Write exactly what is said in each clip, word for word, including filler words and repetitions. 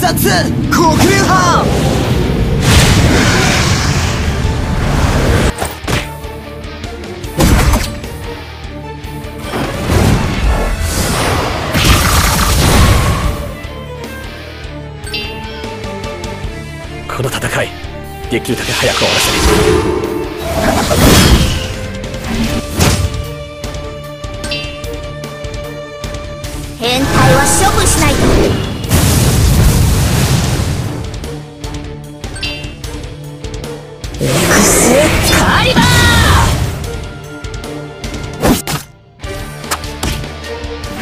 殺黒竜派この戦いできるだけ早く終わらせる。変態は処分しないと。エクスカリバエクスカリバ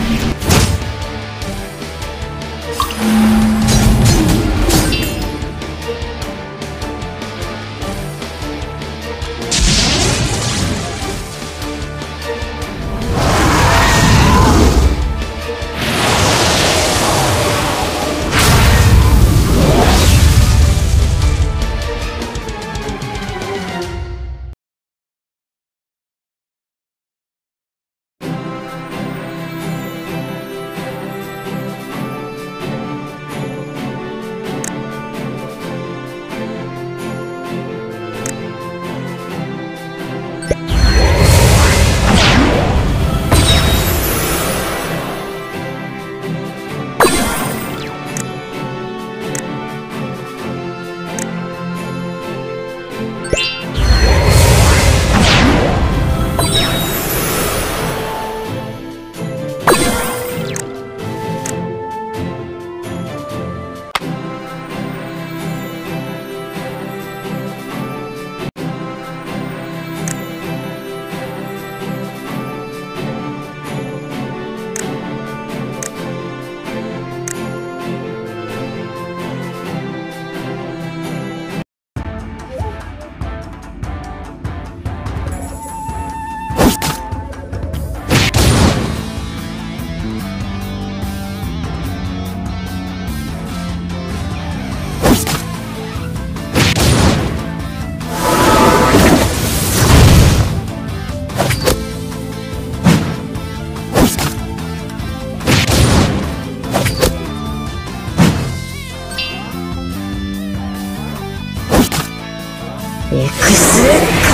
ー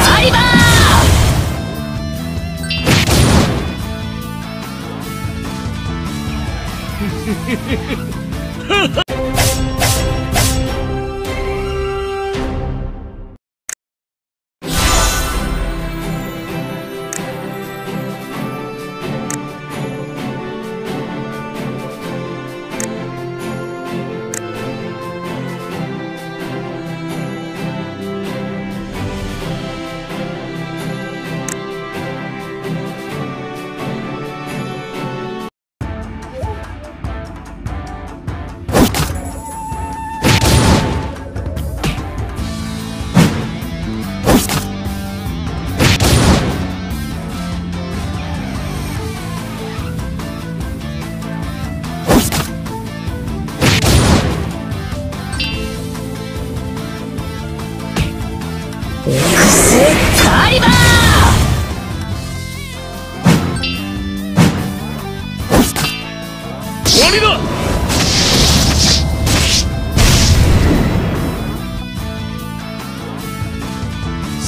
カリバー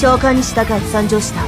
召喚に従い参上した。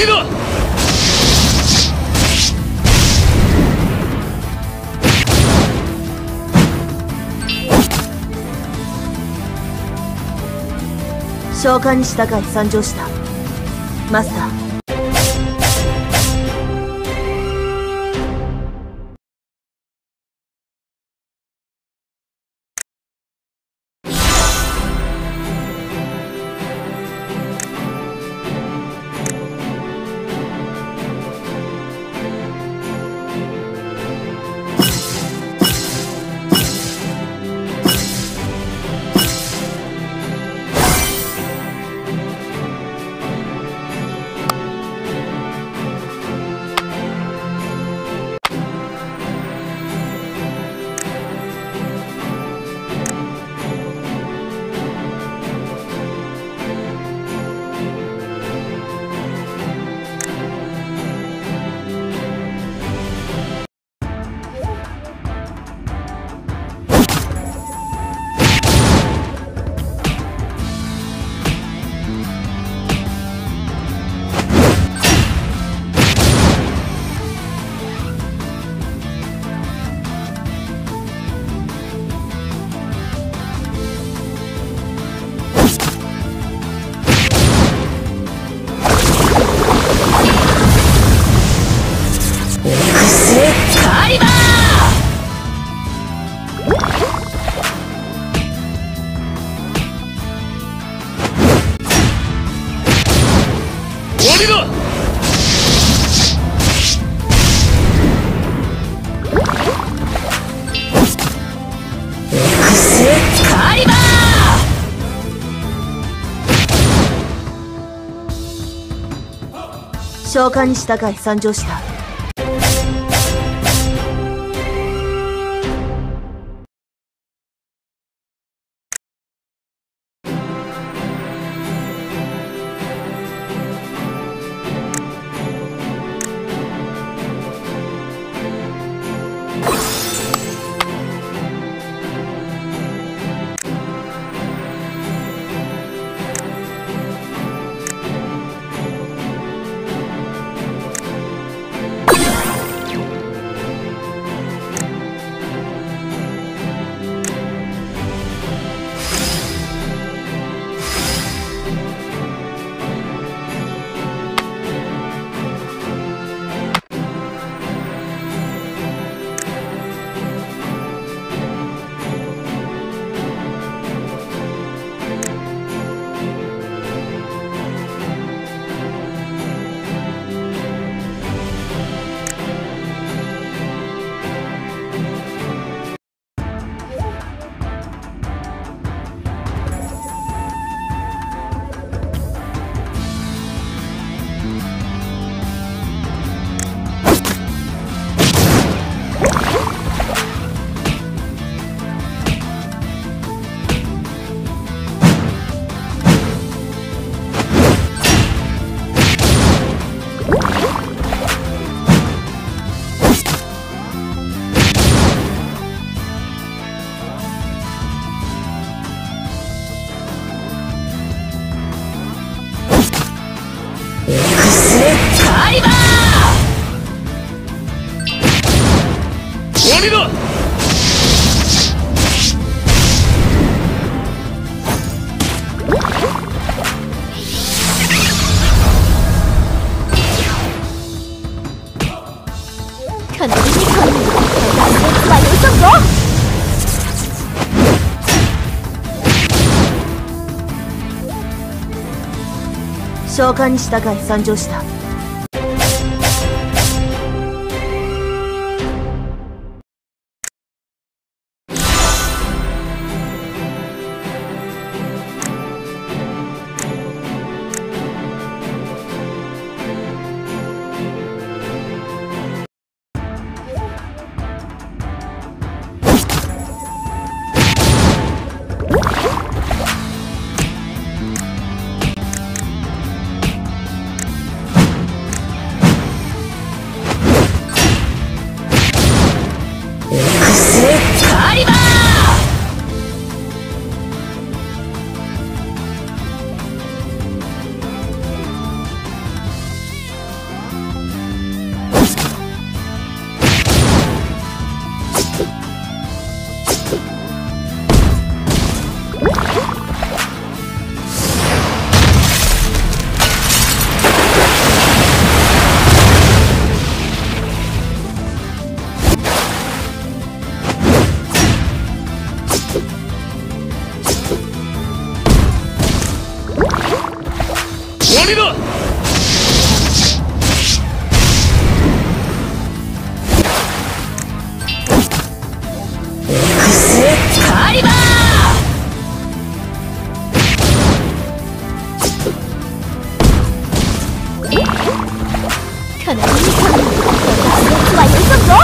みろ。召喚に従い参上した。マスター。召喚に従い参上した。召喚に従い参上した。かなりいいかも。私はやり込むぞ。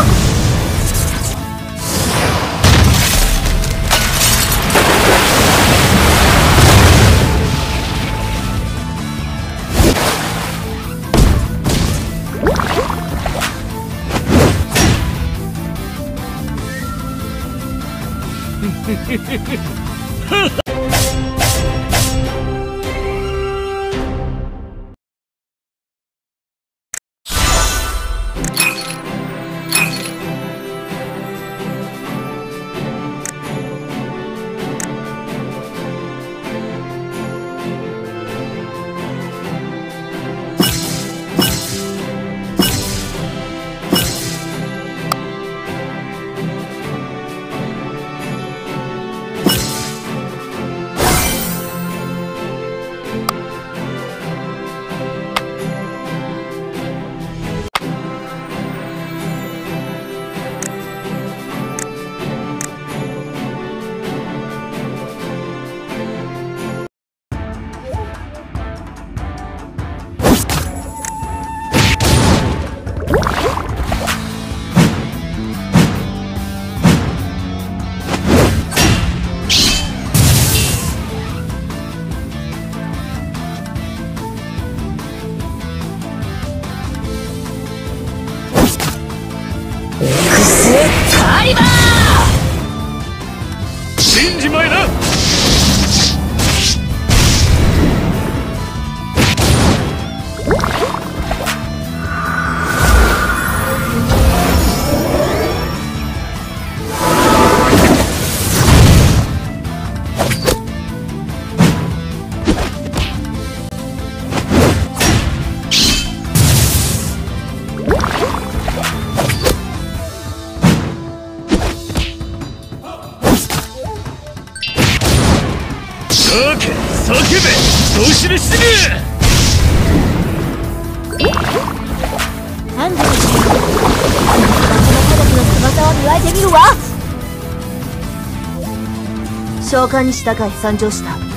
召喚に従い参上した。